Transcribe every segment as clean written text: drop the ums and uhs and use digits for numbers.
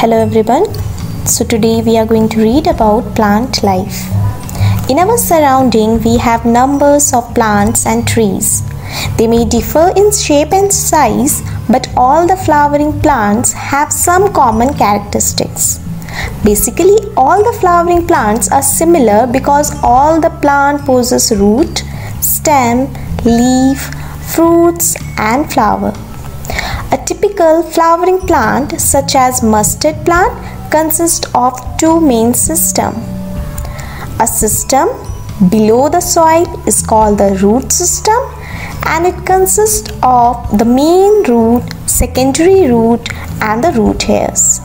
Hello everyone. So today we are going to read about plant life. In our surrounding we have numbers of plants and trees. They may differ in shape and size, but all the flowering plants have some common characteristics. Basically, all the flowering plants are similar because all the plant possesses root, stem, leaf, fruits and flower. A typical flowering plant such as mustard plant consists of two main systems. A system below the soil is called the root system, and it consists of the main root, secondary root and the root hairs.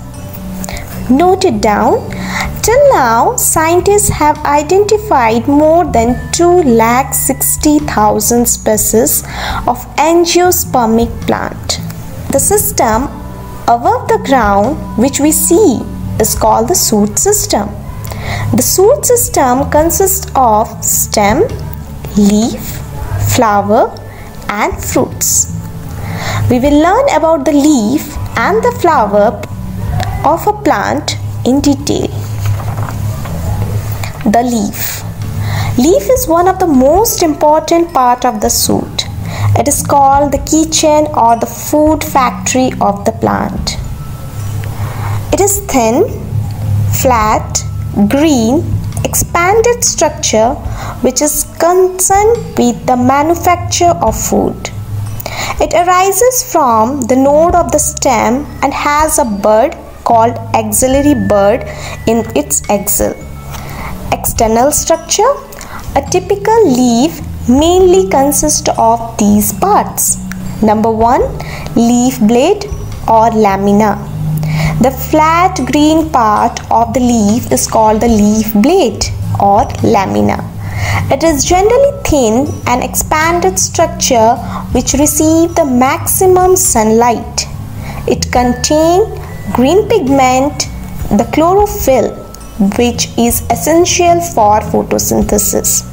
Note it down. Till now, scientists have identified more than 260,000 species of angiospermic plant. The system above the ground which we see is called the shoot system. The shoot system consists of stem, leaf, flower and fruits. We will learn about the leaf and the flower of a plant in detail. The leaf. Leaf is one of the most important part of the shoot. It is called the kitchen or the food factory of the plant. It is thin, flat, green, expanded structure which is concerned with the manufacture of food. It arises from the node of the stem and has a bud called axillary bud in its axil. External structure. A typical leaf mainly consist of these parts. Number 1, leaf blade or lamina. The flat green part of the leaf is called the leaf blade or lamina. It is generally thin and expanded structure which receive the maximum sunlight. It contains green pigment, the chlorophyll, which is essential for photosynthesis.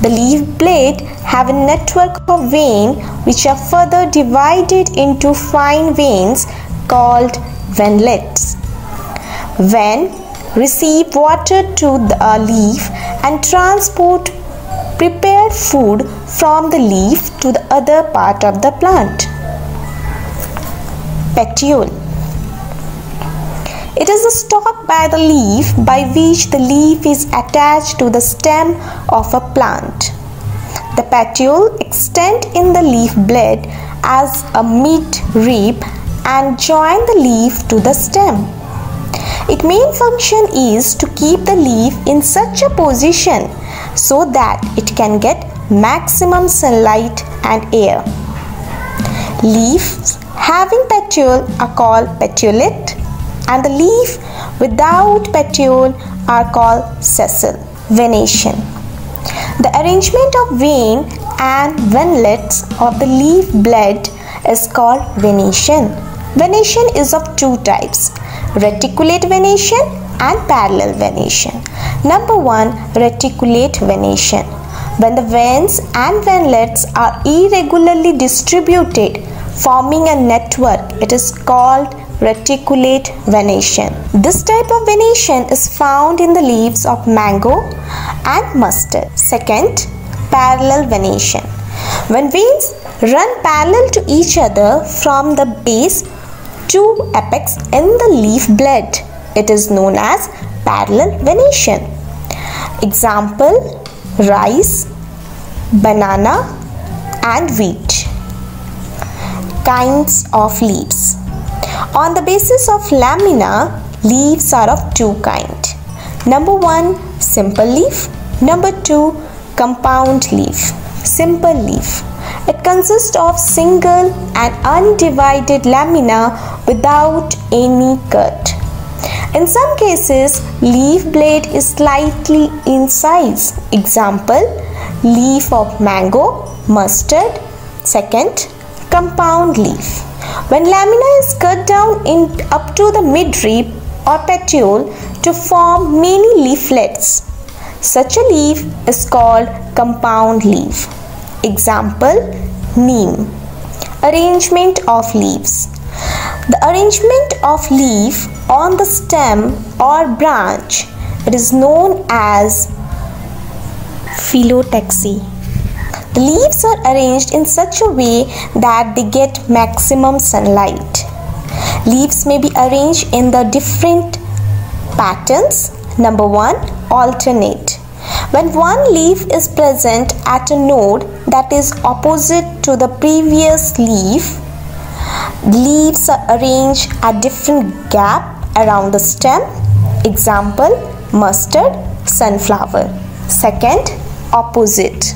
The leaf blade have a network of veins which are further divided into fine veins called veinlets. Veins receive water to the leaf and transport prepared food from the leaf to the other part of the plant. Petiole. It is the stalk by the leaf by which the leaf is attached to the stem of a plant. The petiole extend in the leaf blade as a mid-rib and join the leaf to the stem. Its main function is to keep the leaf in such a position so that it can get maximum sunlight and air. Leaves having petiole are called petiolate, and the leaf without petiole are called sessile. Venation. The arrangement of vein and veinlets of the leaf blade is called venation. Venation is of two types: reticulate venation and parallel venation. Number 1, reticulate venation. When the veins and veinlets are irregularly distributed forming a network, it is called reticulate venation. This type of venation is found in the leaves of mango and mustard. Second, parallel venation. When veins run parallel to each other from the base to apex in the leaf blade, it is known as parallel venation. Example, rice, banana and wheat. Kinds of leaves. On the basis of lamina, leaves are of two kinds. Number 1, simple leaf. Number 2, compound leaf. Simple leaf. It consists of single and undivided lamina without any cut. In some cases, leaf blade is slightly in size. Example, leaf of mango, mustard. Second, compound leaf. When lamina is cut down up to the midrib or petiole to form many leaflets, such a leaf is called compound leaf. Example, neem. Arrangement of leaves. The arrangement of leaf on the stem or branch, it is known as phyllotaxy. The leaves are arranged in such a way that they get maximum sunlight. Leaves may be arranged in the different patterns. Number 1, alternate. When one leaf is present at a node that is opposite to the previous leaf, leaves are arranged at different gap around the stem. Example, mustard, sunflower. Second, opposite.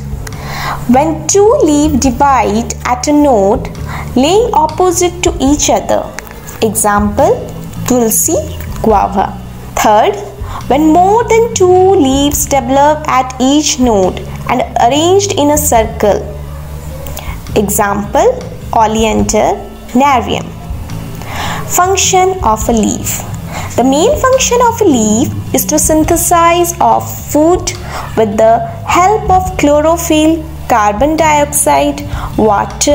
When two leaves divide at a node laying opposite to each other. Example, tulsi, guava. Third, when more than two leaves develop at each node and arranged in a circle. Example, oleander, narium. Function of a leaf. The main function of a leaf is to synthesize of food with the help of chlorophyll, carbon dioxide, water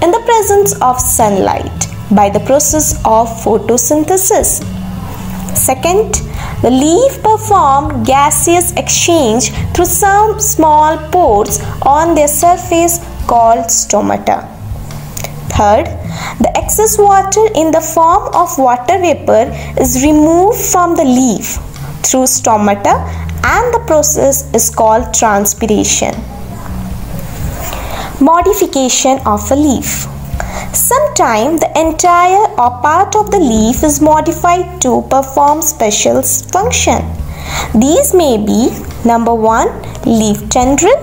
and the presence of sunlight by the process of photosynthesis. Second, the leaf perform gaseous exchange through some small pores on their surface called stomata. Third, the excess water in the form of water vapor is removed from the leaf through stomata and the process is called transpiration. Modification of a leaf. Sometimes the entire or part of the leaf is modified to perform special function. These may be number 1, leaf tendril.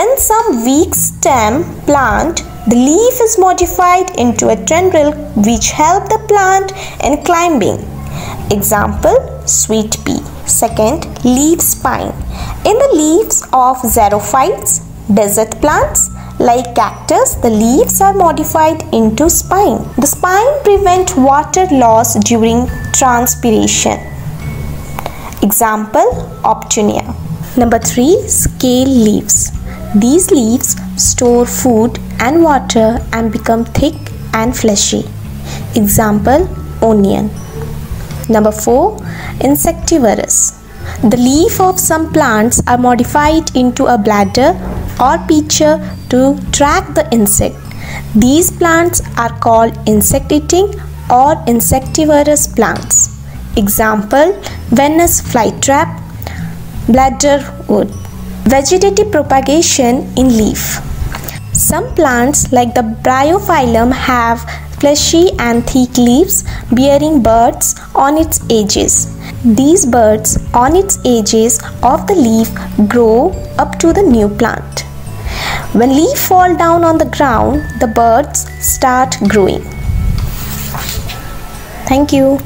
In some weak stem plant, the leaf is modified into a tendril which help the plant in climbing. Example, sweet pea. Second, leaf spine. In the leaves of xerophytes, desert plants, like cactus, the leaves are modified into spine. The spine prevent water loss during transpiration. Example, Optunia. Number 3, scale leaves. These leaves store food and water and become thick and fleshy. Example, onion. Number 4, insectivorous. The leaf of some plants are modified into a bladder or pitcher to track the insect. These plants are called insect-eating or insectivorous plants. Example, Venus flytrap, bladderwood. Vegetative propagation in leaf. Some plants like the bryophyllum have fleshy and thick leaves bearing buds on its edges. These buds on its edges of the leaf grow up to the new plant. When leaves fall down on the ground, the buds start growing. Thank you.